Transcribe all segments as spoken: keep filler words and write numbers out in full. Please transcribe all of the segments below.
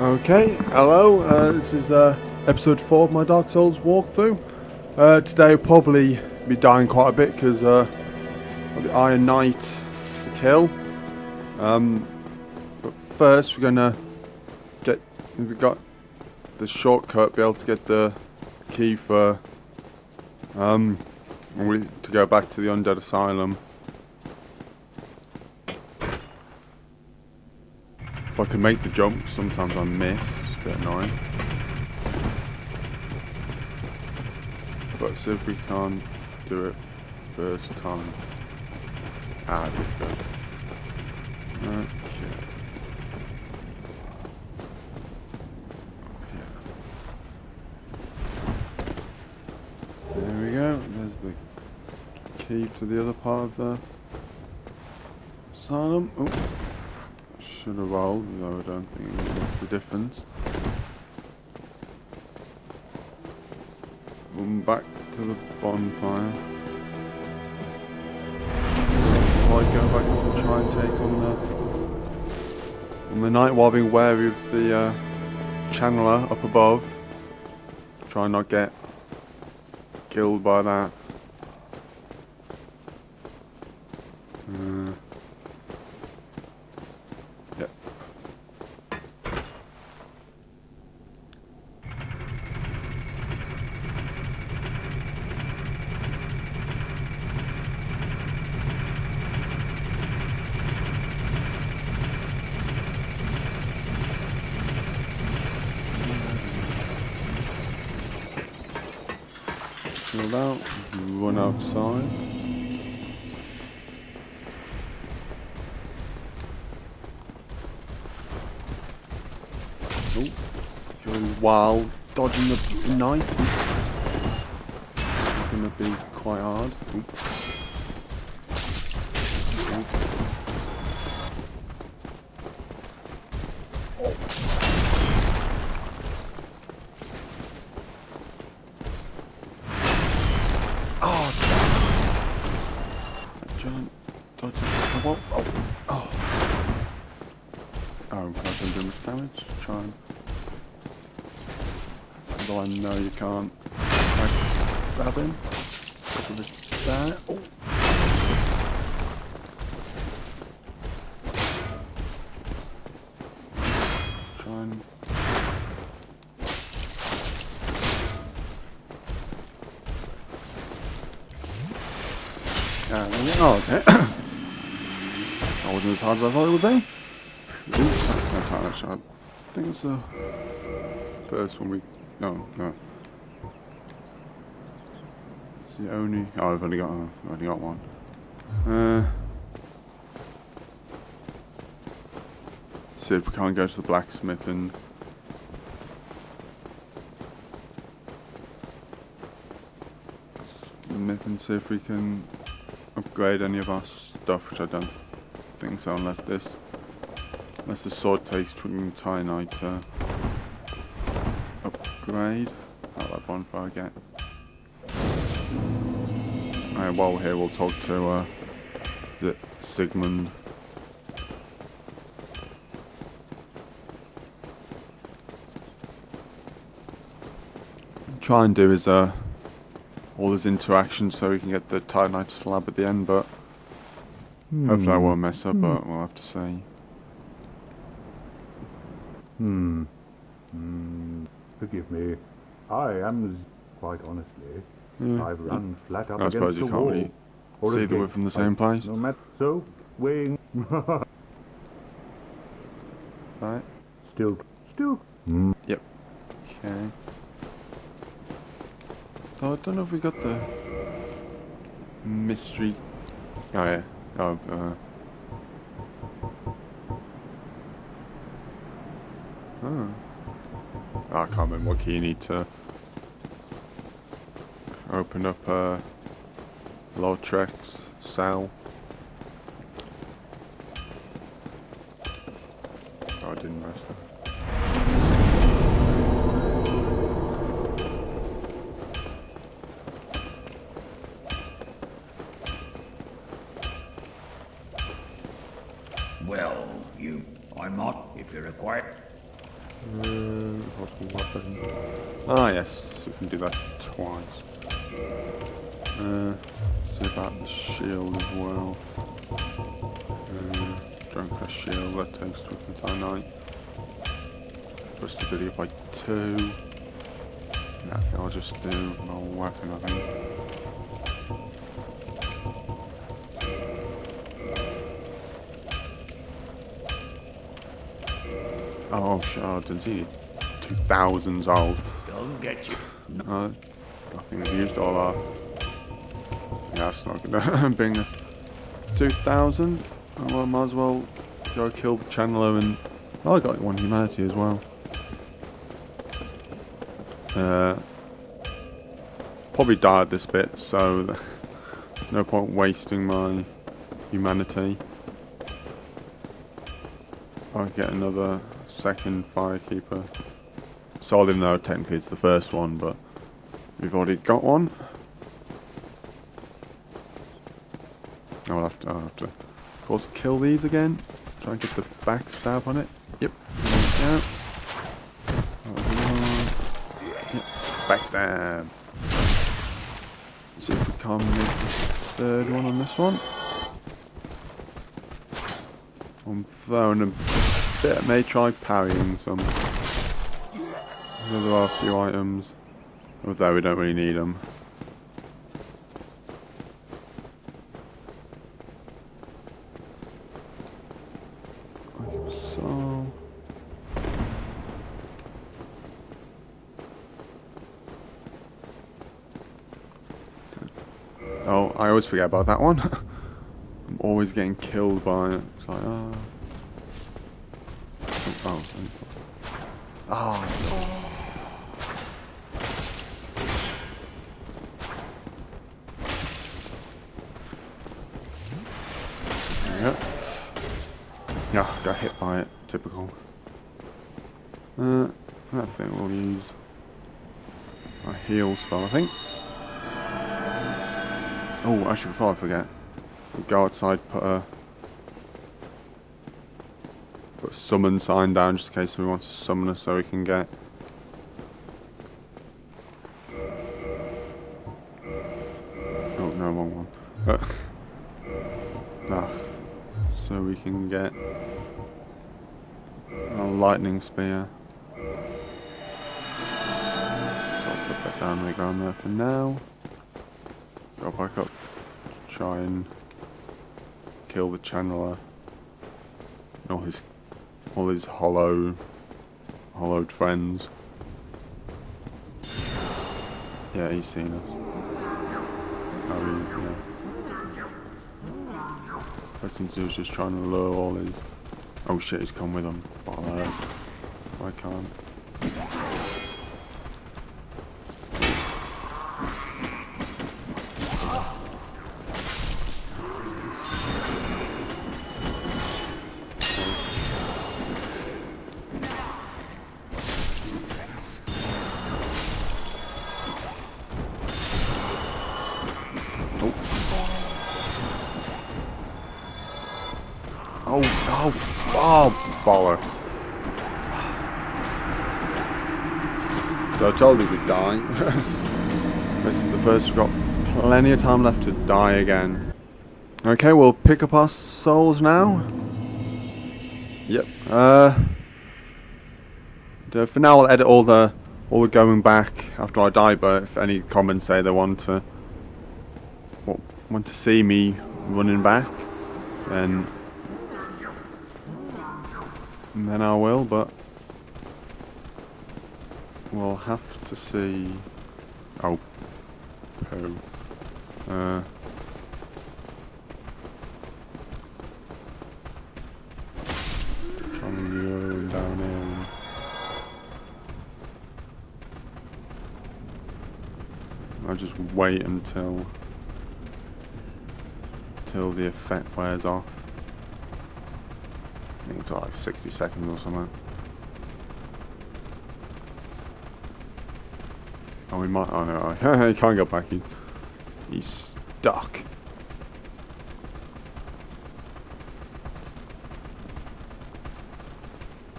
Okay, hello, uh, this is uh, episode four of my Dark Souls walkthrough. Uh, today I'll probably be dying quite a bit because uh, I've got the Iron Knight to kill. Um, but first we're gonna get, we've got the shortcut, be able to get the key for, um, to go back to the Undead Asylum. I can make the jump, sometimes I miss, it's a bit annoying. But see if we can't do it first time. Ah, there we go. Okay. Yeah. There we go, there's the key to the other part of the asylum. Oh. Should have rolled, though I don't think it makes the difference. Run back to the bonfire. I'll go back and try and take on the on the night while being wary of the uh, channeler up above. Try and not get killed by that. Uh, Out, run outside. Oh, going wild, dodging the knife. It's going to be quite hard. Ooh. I know you can't stab him. There. Oh. Try and oh, okay. That wasn't as hard as I thought it would be. Oops, I can't actually. I think it's the first one we. No, no. It's the only. Oh, I've only got. Uh, I've only got one. Uh, let's see if we can't go to the blacksmith and. Smith and see if we can upgrade any of our stuff, which I don't think so, unless this. Unless the sword takes twin Titanite. Uh, Grenade. At that bonfire again. Alright, while we're here, we'll talk to uh, the Sigmund. What I'm trying to do is uh, all this interaction so we can get the Titanite slab at the end, but mm. hopefully I won't mess up, mm. but we'll have to see. Hmm. Hmm. Forgive me, I am, quite honestly, yeah. I've run yeah. flat up I against suppose you the can't wall. Really or see that we're from the same place. No matter so, weighing... right. Still. Still. Mm. Yep. Okay. So I don't know if we got the... mystery... Oh yeah. Oh, uh... Oh. I can't remember what key you need to open up uh, Lotrex cell. Oh, I didn't rest that. Well, you, I'm not, if you require. Uh, weapon. Ah yes, we can do that twice. Uh, see about the shield as well. Uh, Drone Crash Shield, that takes to the Titanite. First ability by two. I think I'll just do my weapon, I think. Oh shit, I didn't see you. Two thousands old. Don't get you. No. I think I've used all our... Yeah, that's not gonna bring us. two thousand? Oh, well, I might as well go kill the Chandler and... Oh, I got one humanity as well. Uh, probably died this bit, so... There's no point wasting my humanity. I'll get another... second firekeeper. Sold him though, technically it's the first one, but we've already got one. I'll have to, I'll have to of course kill these again. Try and get the backstab on it. Yep. Yeah. Yep. Backstab. Let's see if we can make the third one on this one. I'm throwing him. Bit, may try parrying some. There are a few items, although we don't really need them. So, oh, I always forget about that one. I'm always getting killed by it. It's like, oh. Oh, oh no. Yep. Yeah, oh, got hit by it. Typical. Uh, that thing we'll use a heal spell, I think. Oh, actually, before I forget, we'll go outside, put a. Put a summon sign down just in case we want to summon us so we can get oh no wrong one ah, so we can get a lightning spear, so I'll put that down on the ground there for now. Go back up, try and kill the channeler and all his All his hollow, hollowed friends. Yeah, he's seen us. Oh, he's, yeah. First thing to do is just trying to lure all his... Oh shit, he's come with him. But uh, I can't. Oh, oh, oh, bollocks. So I told you we'd die. This is the first, we've got plenty of time left to die again. Okay, we'll pick up our souls now. Yep, uh... for now I'll edit all the, all the going back after I die, but if any comments say they want to... Well, want to see me running back, then... And then I will, but we'll have to see. Oh, poo. Uh, trying to go down here. And... I'll just wait until till the effect wears off. I think it's like sixty seconds or something. Oh, we might. Oh no, he can't go back. He, he's stuck.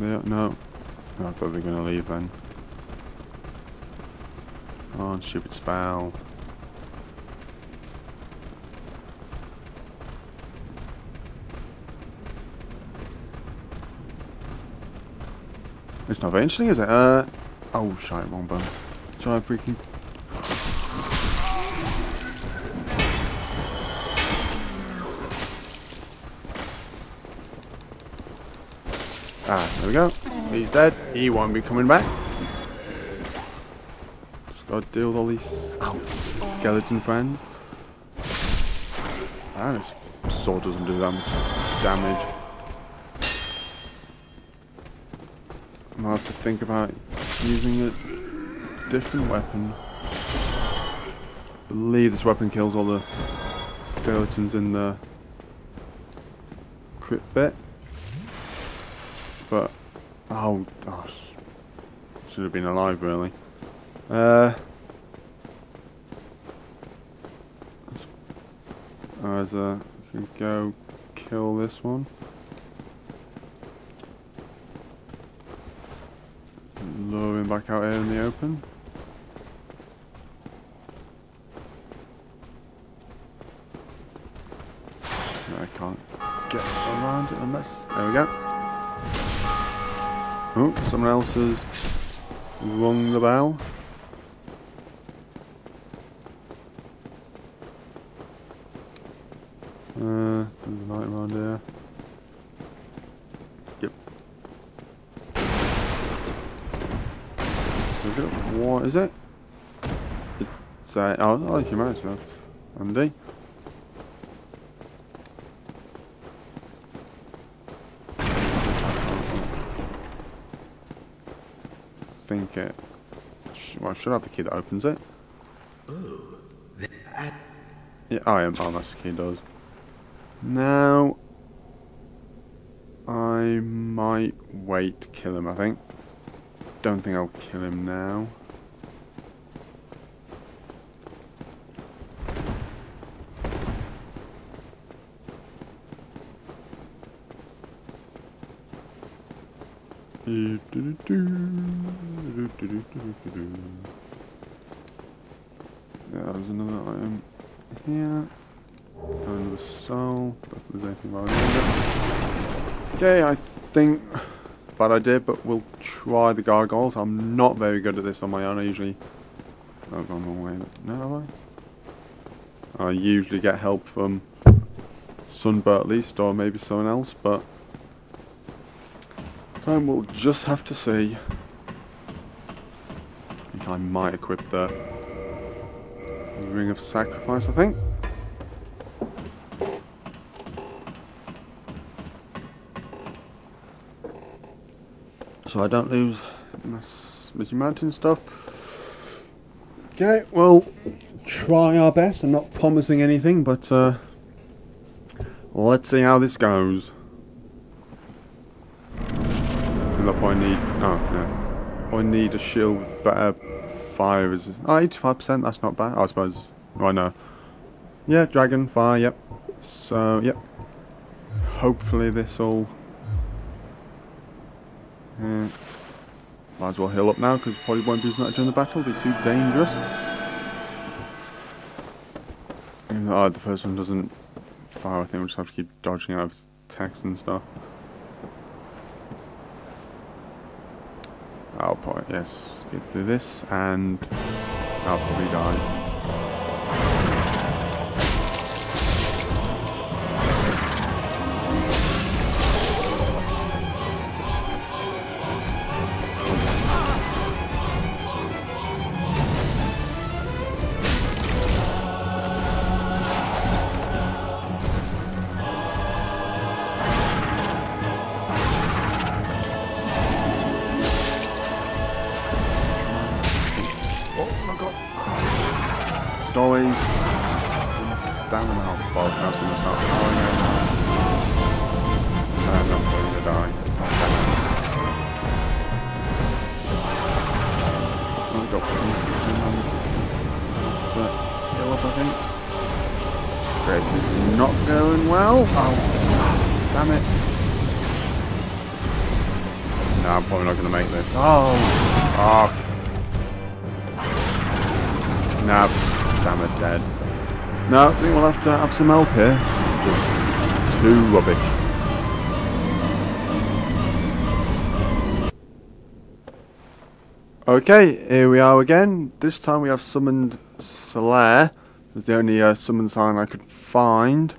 Yeah, no. I thought they were going to leave then. Oh, stupid spell. It's not very interesting, is it? Uh, oh, shite, wrong button. Shall I freaking... Ah, there we go. He's dead. He won't be coming back. Just gotta deal with all these... Ow. Skeleton friends. Ah, this sword doesn't do that much damage. I'm gonna have to think about using a different weapon. I believe this weapon kills all the skeletons in the crit bit. But, oh gosh, should have been alive really. Uh, as a, I can go kill this one. Lure him back out here in the open. No, I can't get around it unless... There we go. Oh, someone else has rung the bell. Uh, there's a light around here. What is it? It's uh, oh, oh, humanity, that's Andy. Think it. Well, I should have the key that opens it. Oh, yeah, I am. Oh, that's the key does. Now, I might wait to kill him. I think. Don't think I'll kill him now. Yeah, there's another item here. Another soul. If there's anything about it. Okay, I think. Bad idea, but we'll try the gargoyles. I'm not very good at this on my own. I usually... Oh, I've gone the wrong way. No, have I? I usually get help from Sunbird at least, or maybe someone else, but... Time we'll just have to see. I think I might equip the Ring of Sacrifice, I think. So I don't lose my Smithy Mountain stuff. Okay, we'll try our best. I'm not promising anything, but uh, let's see how this goes. And up I need... Oh, yeah. I need a shield with better fire resistance. Oh, eighty-five percent, that's not bad. I suppose... Right now. Yeah, dragon, fire, yep. So, yep. Hopefully this'll... Uh, might as well heal up now because probably won't be using that during the battle, it'll be too dangerous. Even though uh, the first one doesn't fire, I think we'll just have to keep dodging out of attacks and stuff. I'll probably, yes, skip through this and I'll probably die. Oh, damn it. No, I'm probably not gonna make this. Oh, fuck. Nah, damn it, dead. No, I think we'll have to have some help here. Just too rubbish. Okay, here we are again. This time we have summoned Solaire. It's the only uh, summon sign I could find.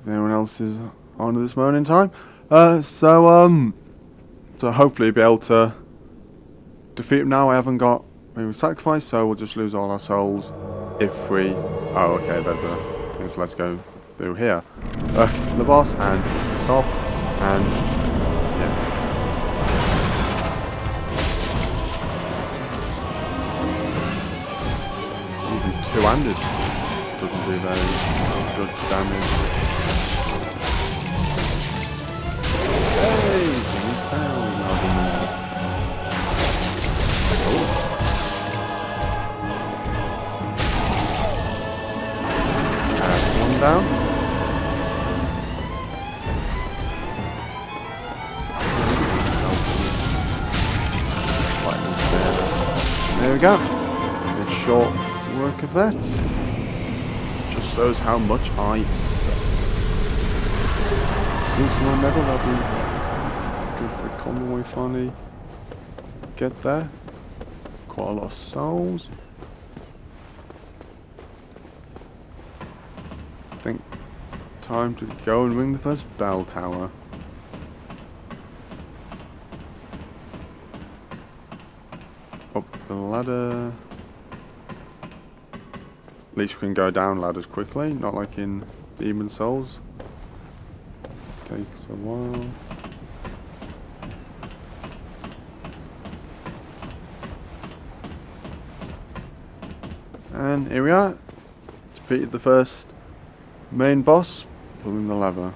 If anyone else is on at this moment in time. Uh, so, um, so hopefully be able to defeat him now. I haven't got maybe sacrifice, so we'll just lose all our souls if we... Oh, okay, there's a thing, so let's go through here. Uh, the boss, and stop, and... two-handed doesn't do very good damage. Hey, he's down. Oh. That's one down. There we go. It's short work of that. Just shows how much I do. Some medal, that'll be good for combo when we finally get there. Quite a lot of souls. I think time to go and ring the first bell tower. Up the ladder. At least we can go down ladders quickly, not like in Demon's Souls. Takes a while. And here we are. Defeated the first main boss, pulling the lever.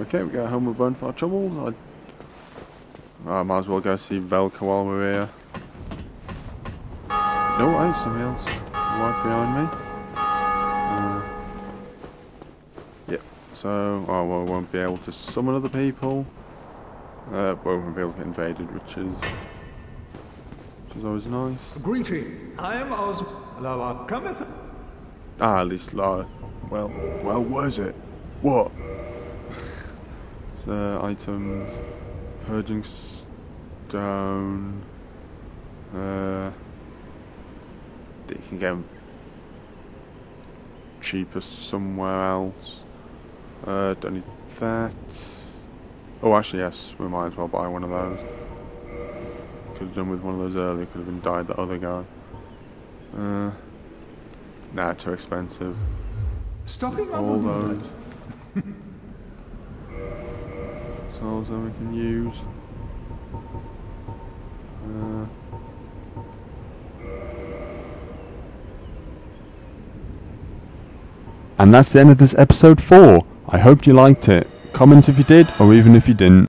Okay, we go home with bone for our troubles. I, I might as well go see Velka while we're here. No, I ain't somebody else right behind me. Uh, yep, yeah, so I oh, well, won't be able to summon other people. Uh, we won't be able to get invaded, which is, which is always nice. Greeting, I am also Lara cometh. Ah, at least Lara. Well, well, was it? What? Uh, items, purging stone. Uh, you can get them cheaper somewhere else. Uh, don't need that. Oh, actually, yes, we might as well buy one of those. Could have done with one of those earlier. Could have been died the other guy. Uh, nah, too expensive. Stopping all those. Souls that we can use. Uh, and that's the end of this episode four. I hope you liked it. Comment if you did, or even if you didn't.